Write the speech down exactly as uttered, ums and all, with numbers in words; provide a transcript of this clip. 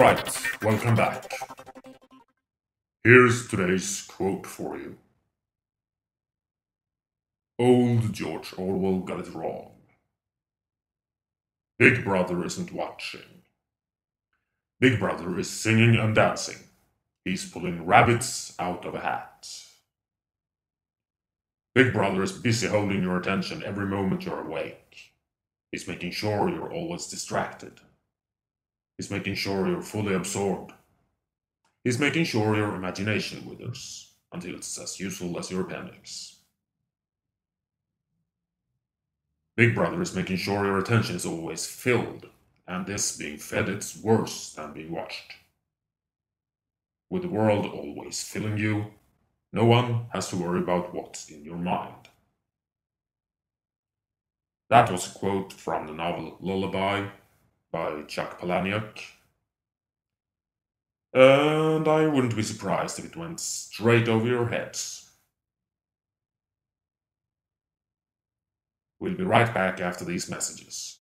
Alright, welcome back. Here's today's quote for you. Old George Orwell got it wrong. Big Brother isn't watching. Big Brother is singing and dancing. He's pulling rabbits out of a hat. Big Brother is busy holding your attention every moment you're awake. He's making sure you're always distracted. He's making sure you're fully absorbed. He's making sure your imagination withers until it's as useful as your appendix. Big Brother is making sure your attention is always filled, and this being fed it's worse than being watched. With the world always filling you, no one has to worry about what's in your mind. That was a quote from the novel Lullaby by Chuck Palahniuk. And I wouldn't be surprised if it went straight over your heads. We'll be right back after these messages.